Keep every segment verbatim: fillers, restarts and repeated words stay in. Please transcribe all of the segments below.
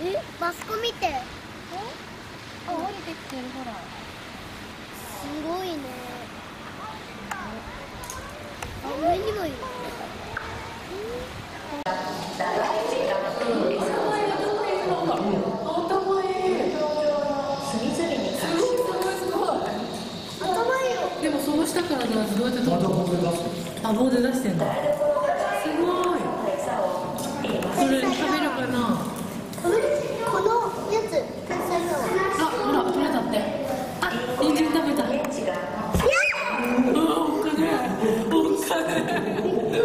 え、マスコ見て。え？あ、降りてきてるほら。すごいね。あ、上にもいる。でもその下からどうやって取るの？あ、棒で出してんだ。すごい。これ食べるかな？このやつ。あ、ほら取れたって。あ、人参食べた。おっかねえ。おっかねえ。どう？うる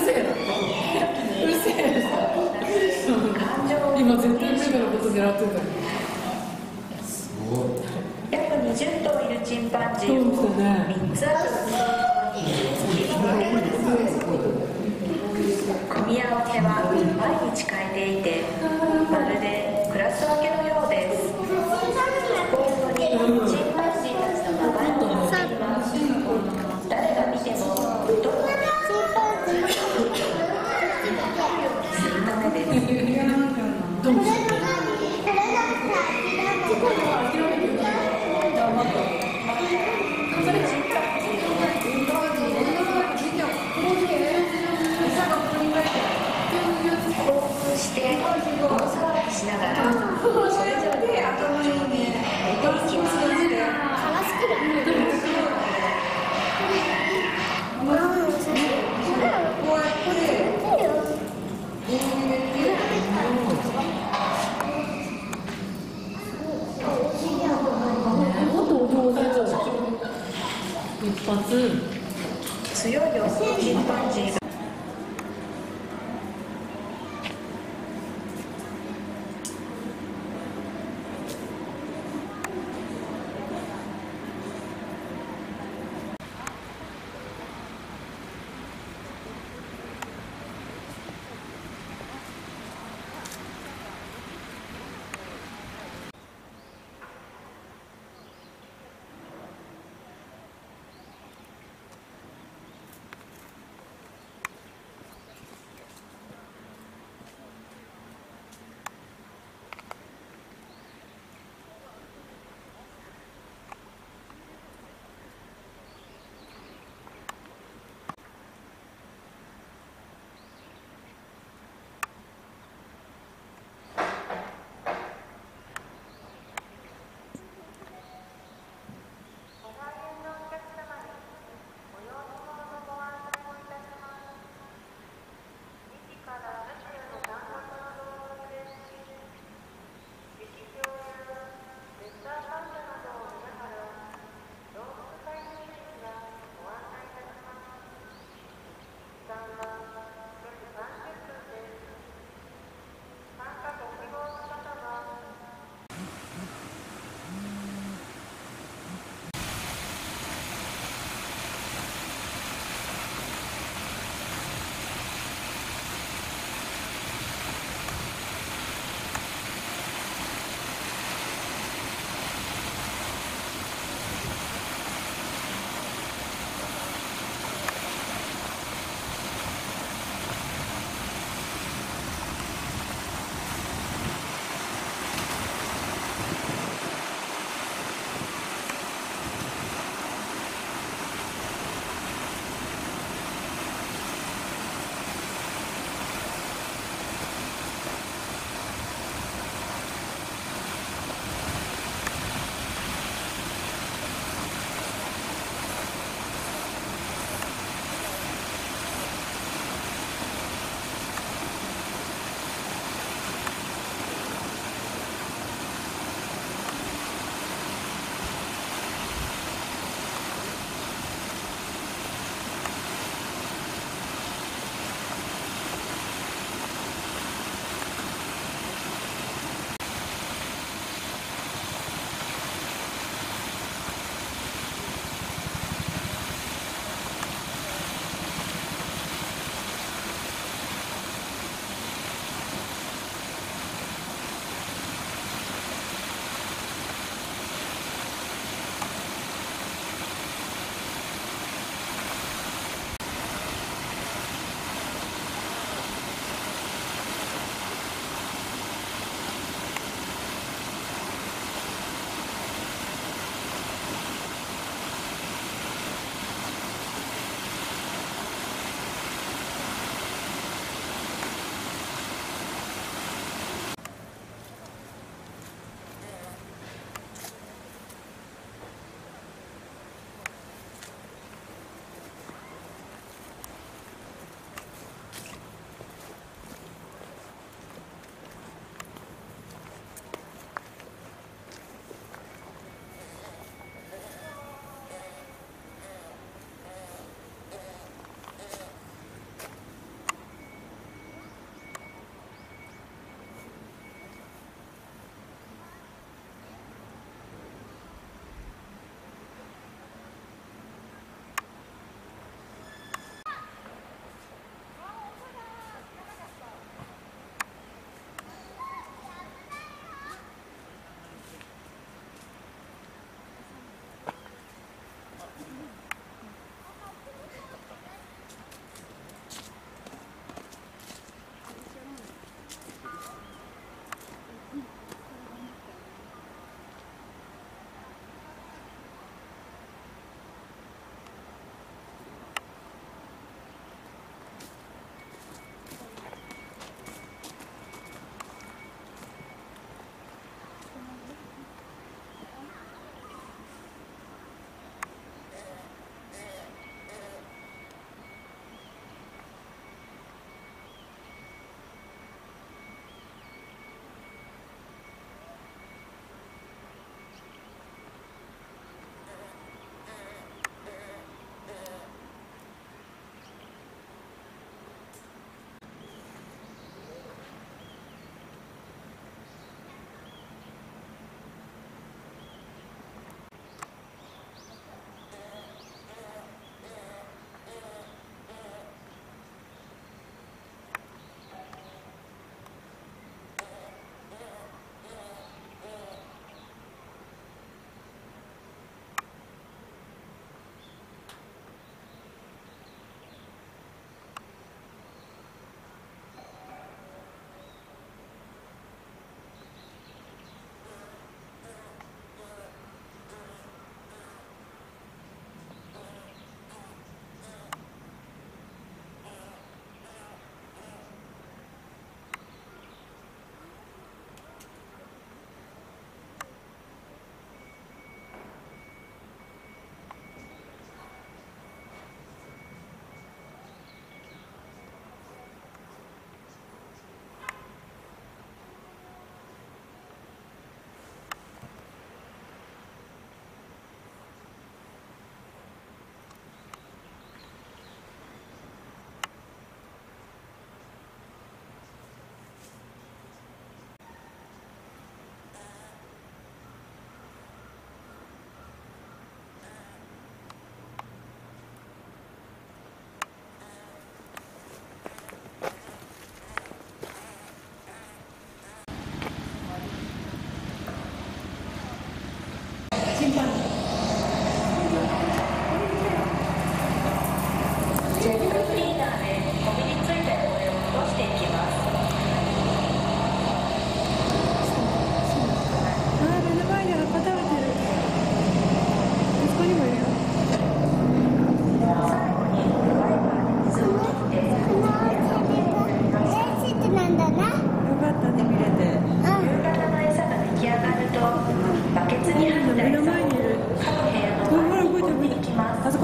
せえ。うるせえ。今絶対目がのこと狙ってるから。約にじゅっとういるチンパンジーをみっつある組み合わせは毎日変えていて、まるでクラス分けのようです。ボードにチンパンジーたちの名前を書いています。誰が見てもどんなチンパンジーか分かるようにするためです。しながらそれぞれ頭に行きます。一発強いよチンパンジーが。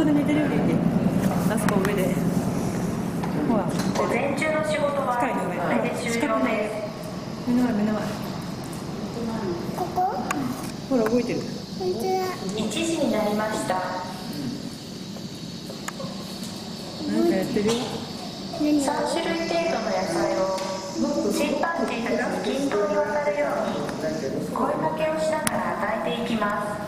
で寝てるよりあそこ上でほら午前中の仕事は機械の上近くで目の前目の前ここほら動いてるいちじになりましたなんかやってるよさんしゅるい程度の野菜を審判員が均等に渡るように声掛けをしながら与えていきます。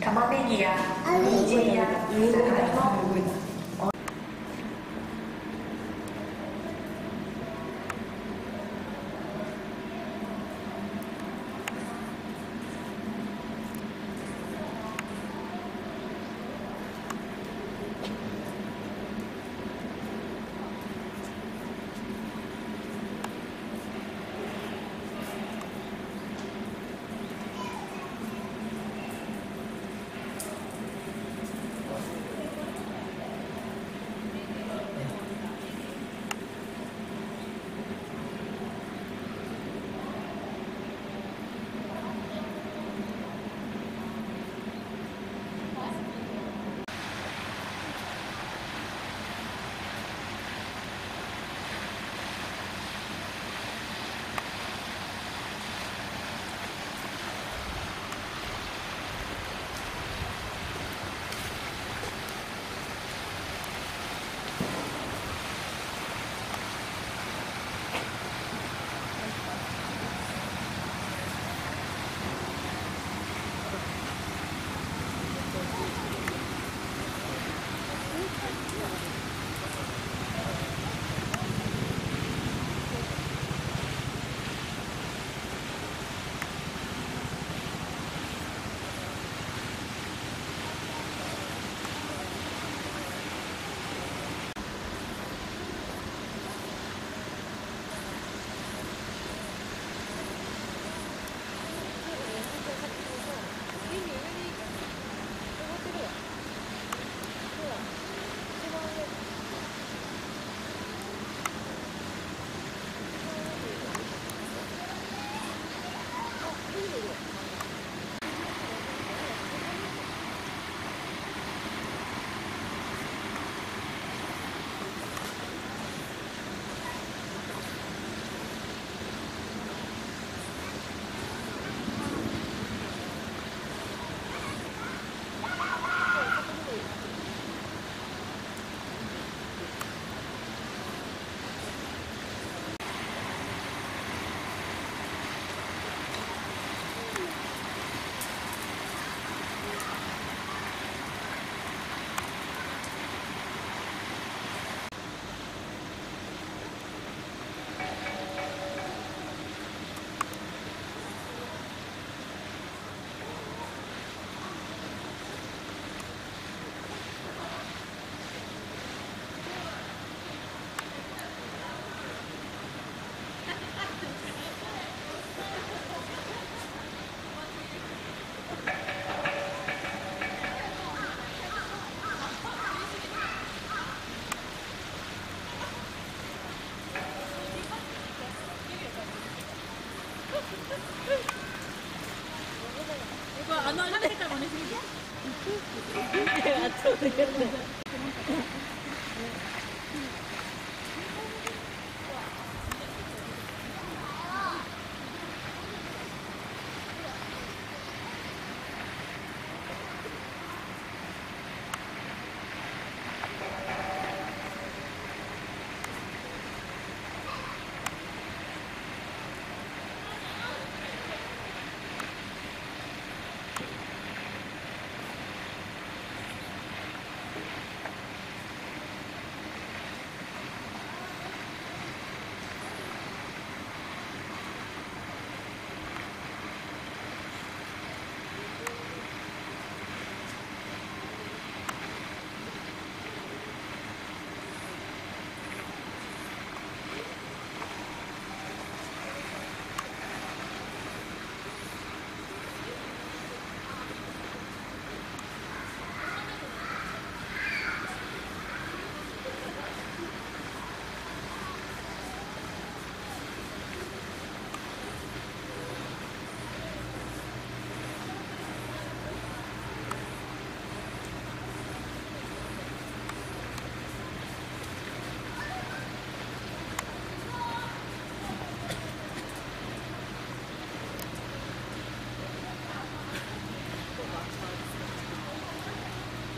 玉ねぎや人参やじゃがいも。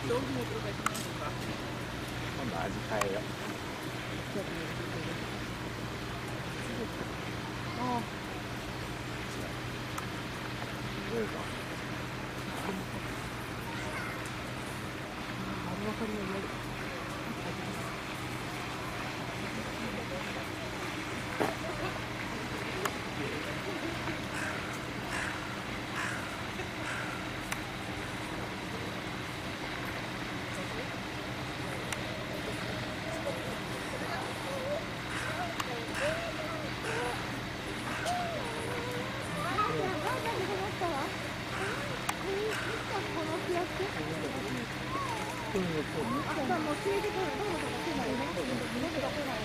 너무 들어가시는 건가? 그건 아직 다예요. 어. 이거다. 아무것도 아까 뭐 쓰레기도 이런 것도 먹지 말고 무너지 갖고 나오는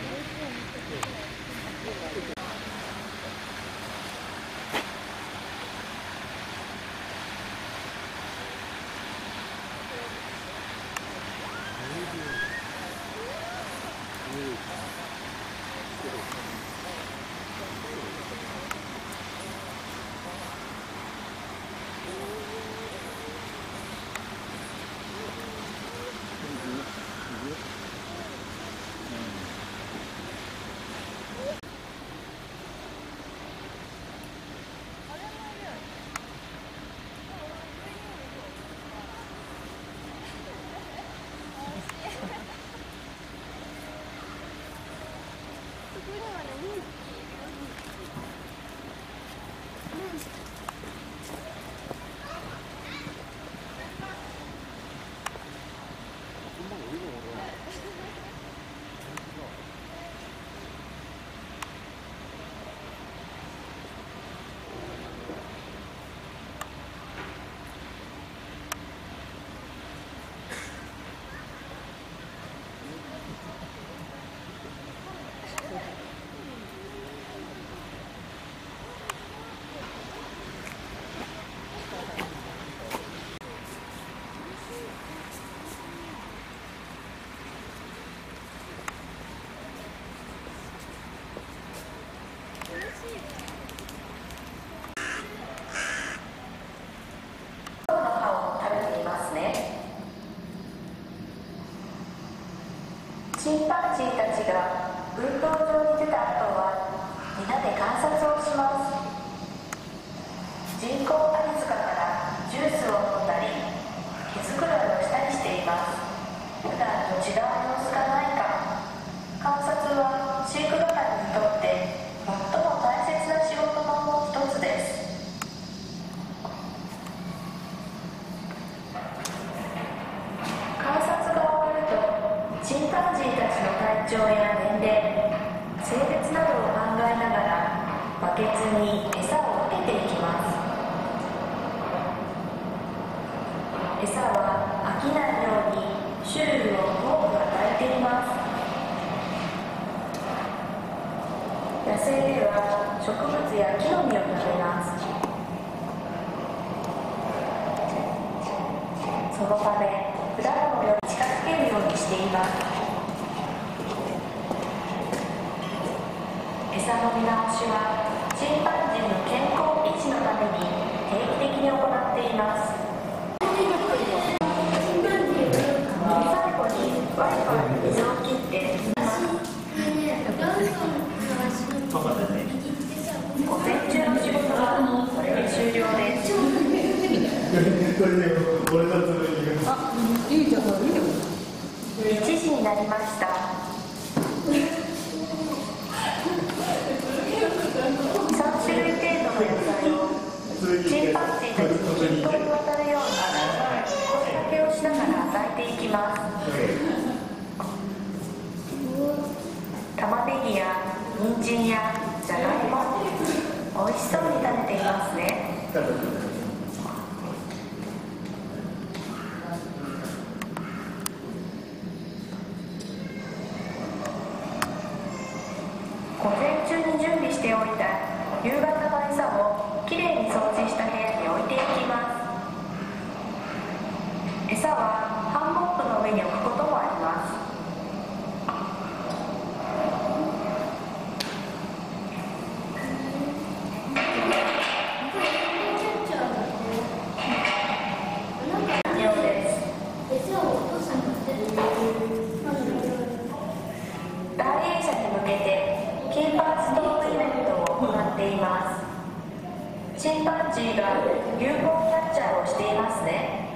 有効キャッチャーをしていますね。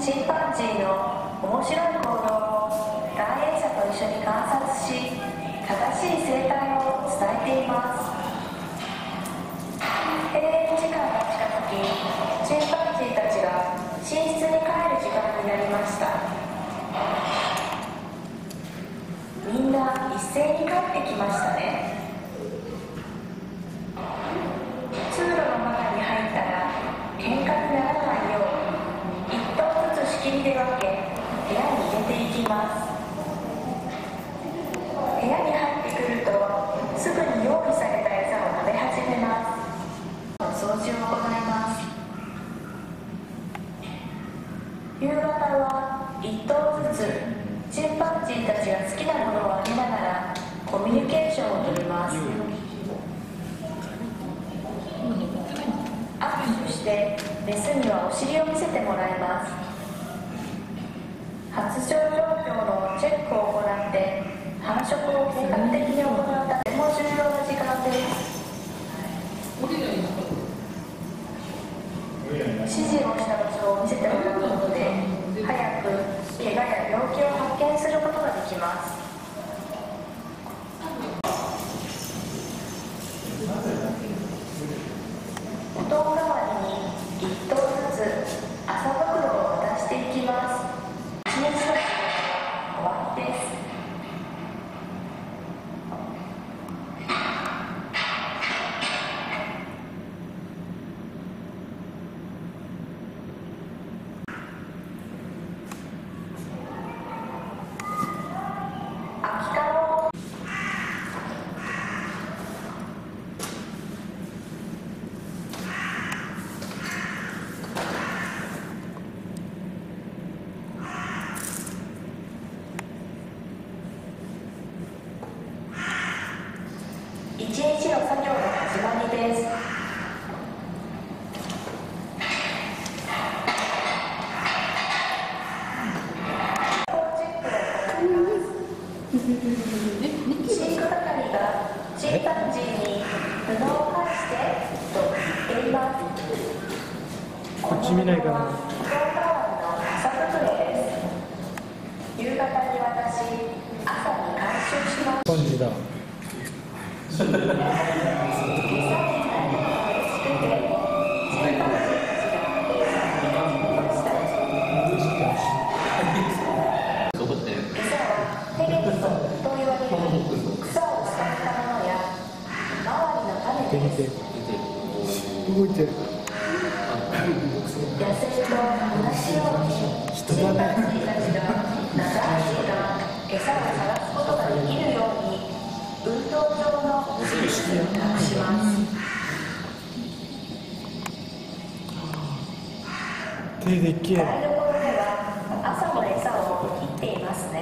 チンパンジーの面白い行動を来園者と一緒に観察し、正しい生態を伝えています。閉園時間が近づき、チンパンジーたちが寝室に帰る時間になりました。みんな一斉に帰ってきましたね。夕方は一頭ずつチンパンジーたちが好きなものをあげながらコミュニケーションをとります。握手してメスにはお尻を見せてもらいます。発情状況のチェックを行って繁殖を計画的に行ったとても重要な時間です。指示をした場所を見せてもらうことで早く怪我や病気を発見することができます。お布団代わりに一頭ずつ麻袋を渡していきます。一日の終わりです。一日の作業の始まりです。飼育係がチンパンジーに布を返してと言っています。こっち見ないかな。夕方に渡し、朝に回収します。感じだ。チンパンジーたちが餌をヘゲンソと言われる草を使ったものや周りの種です。動いてる。痩せると同じようにチンパンジーたちが長い時間餌を探すことができるように運動場の印を隠します。台所では朝の餌を切っていますね。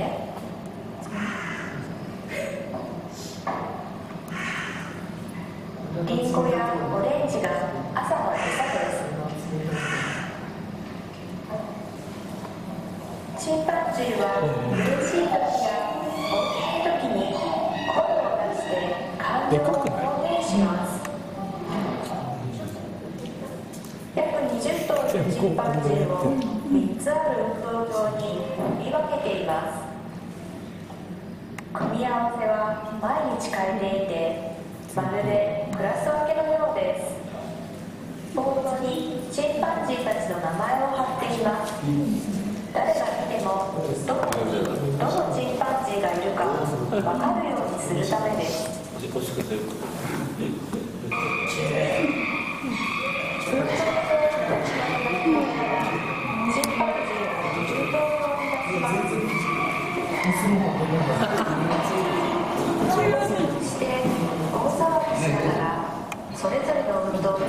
リンゴやオレンジが朝の餌です。チンパンジーは嬉しい時や大きい時に感情を表現します。約にじゅっ頭のチンパンジーをみっつある運動場に振り分けています。組み合わせは毎日変えていて、まるでクラス分けのようです。ボードにチンパンジーたちの名前を貼っています。誰が見てもどこにどのチンパンジーがいるか分かるようにするためです。運動場の運動場に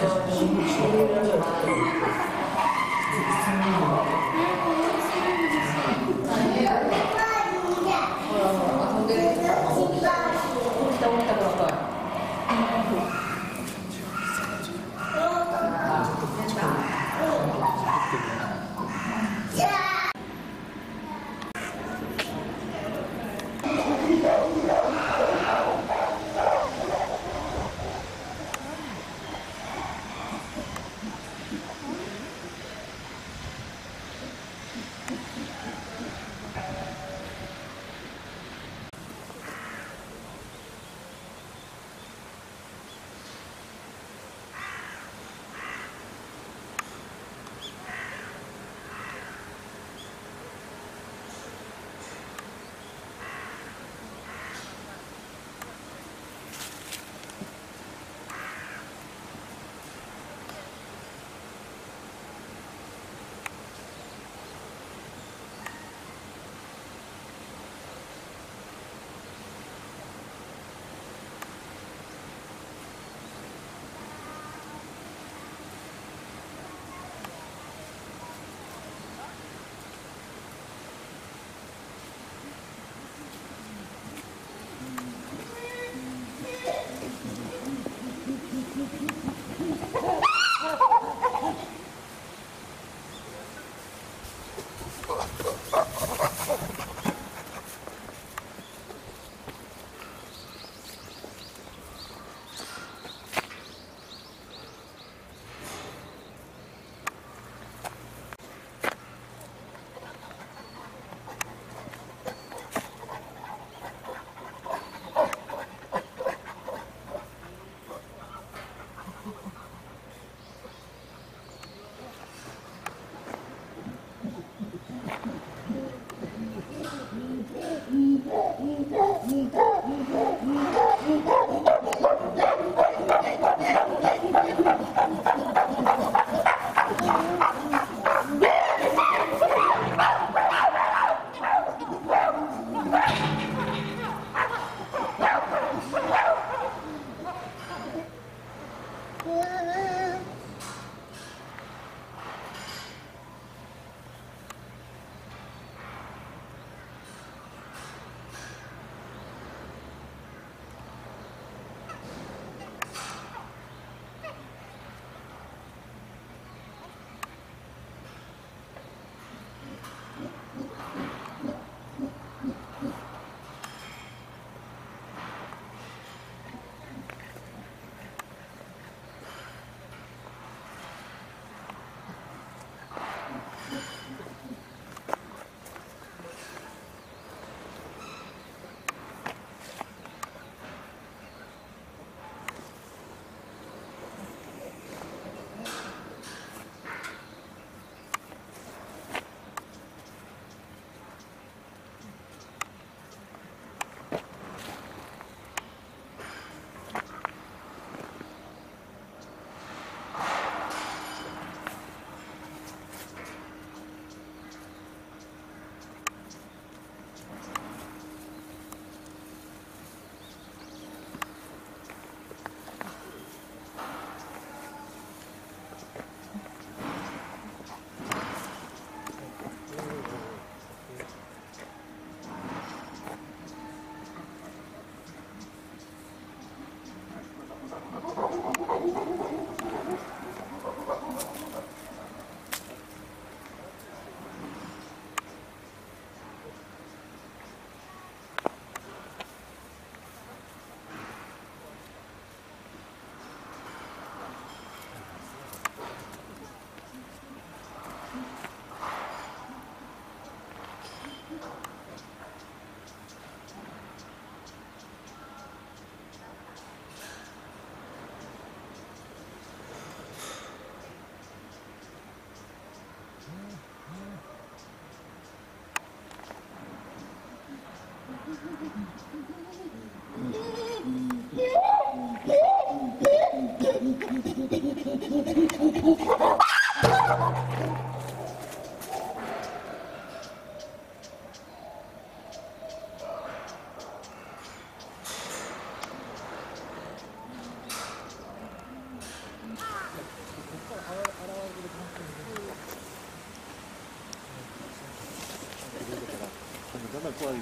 Please.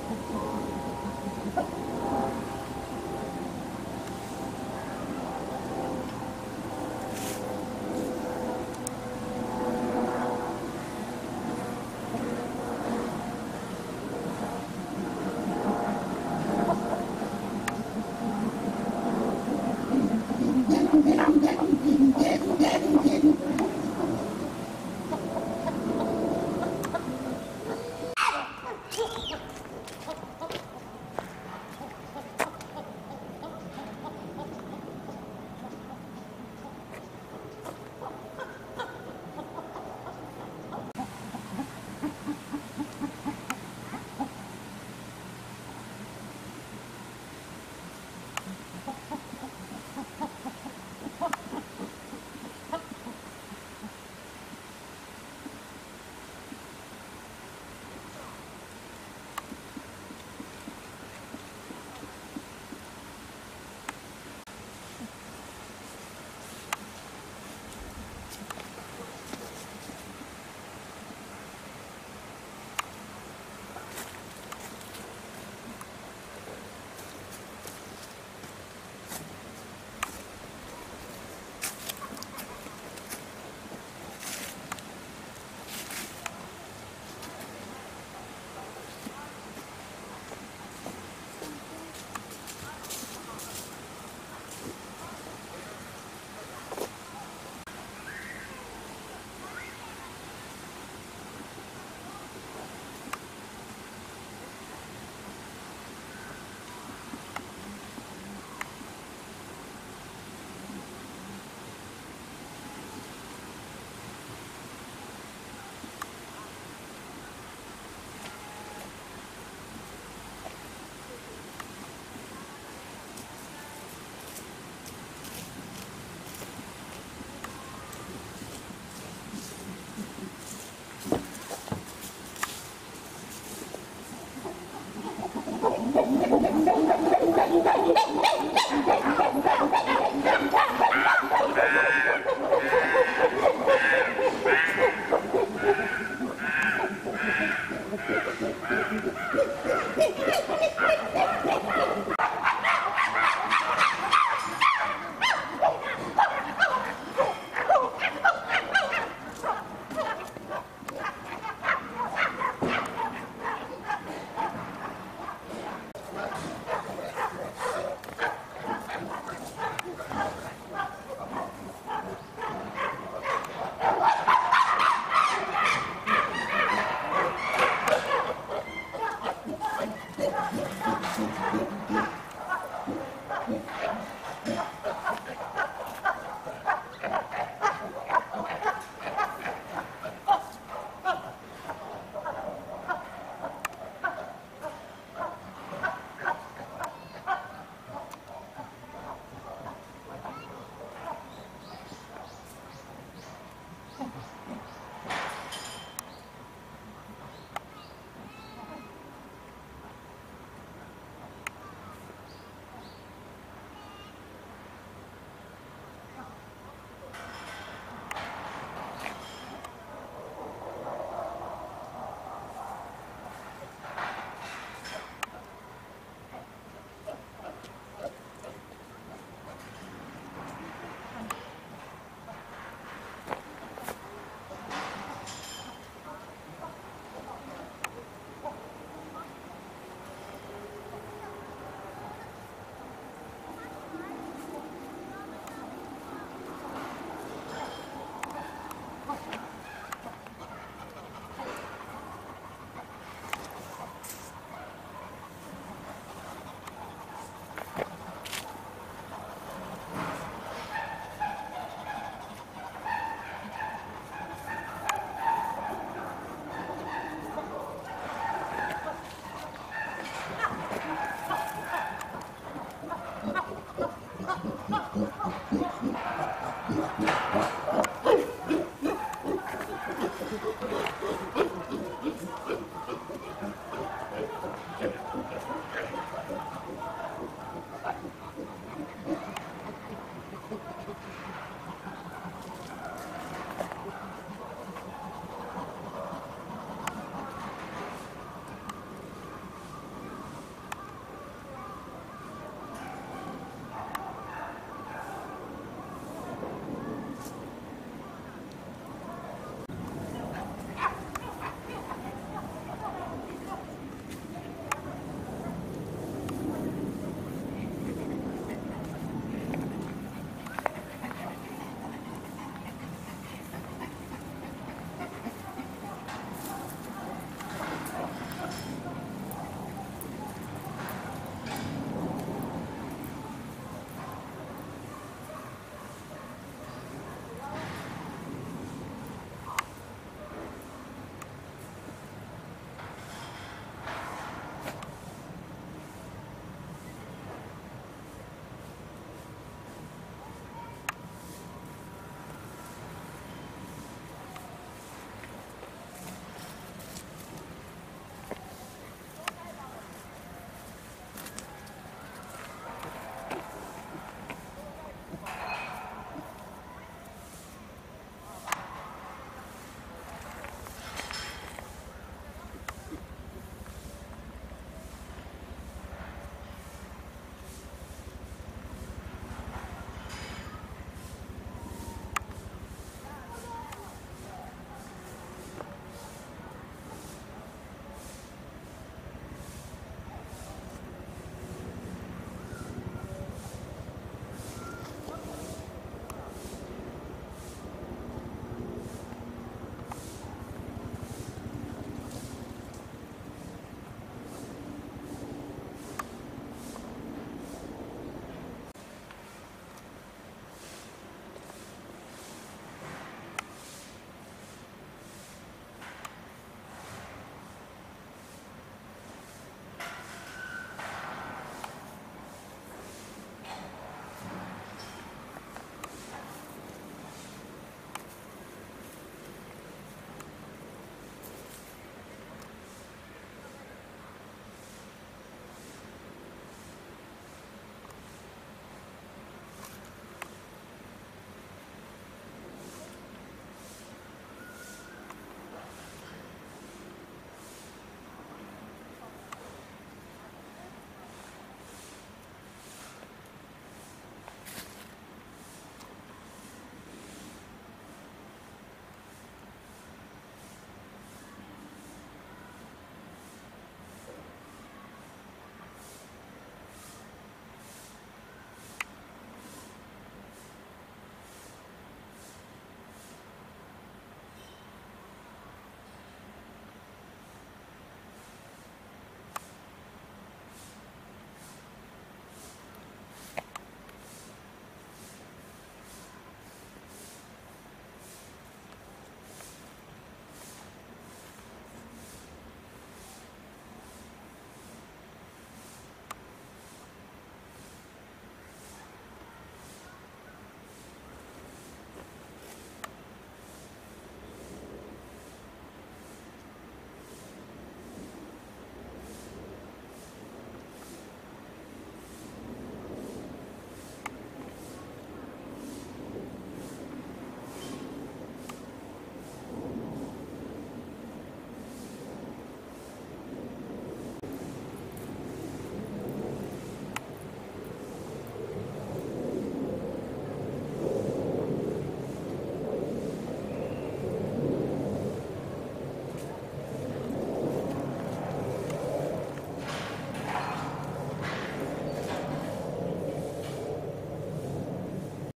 you.